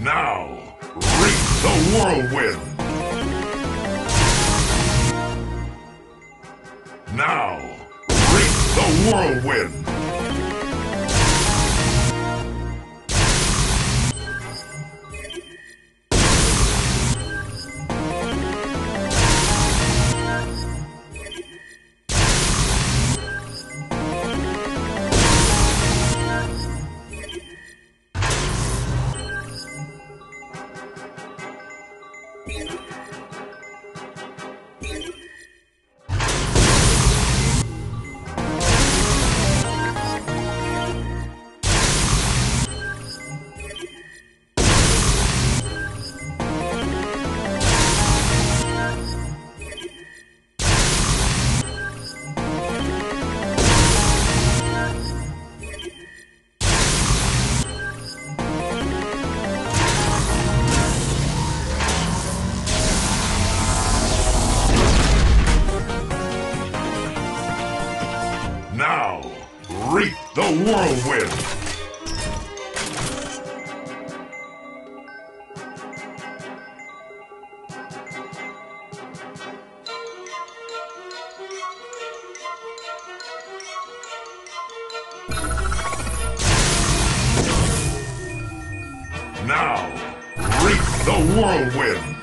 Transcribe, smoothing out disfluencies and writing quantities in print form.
Now, reap the whirlwind! Now, reap the whirlwind! Now, reap the whirlwind! Now, reap the whirlwind!